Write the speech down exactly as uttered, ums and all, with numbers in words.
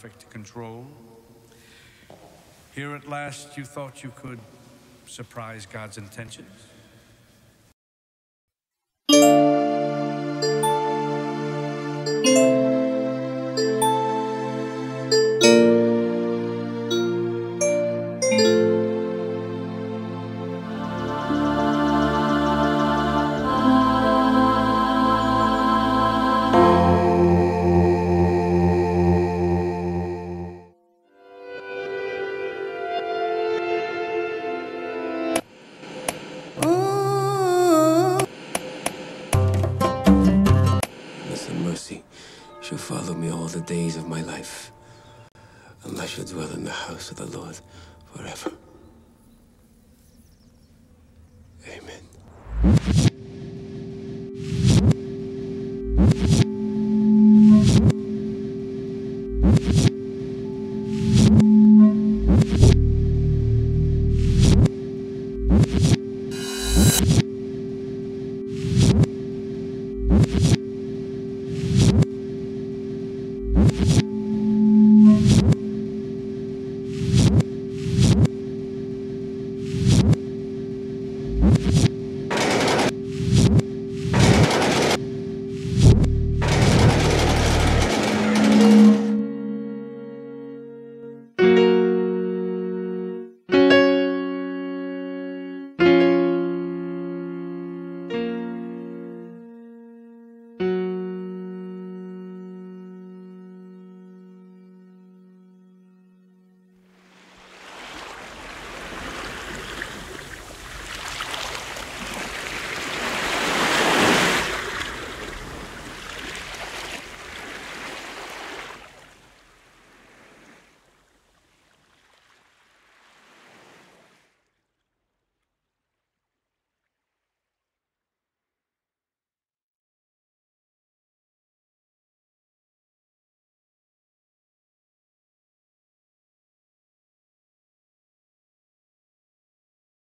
perfect control. Here at last, you thought you could surprise God's intentions. Shall follow me all the days of my life, and I shall dwell in the house of the Lord forever.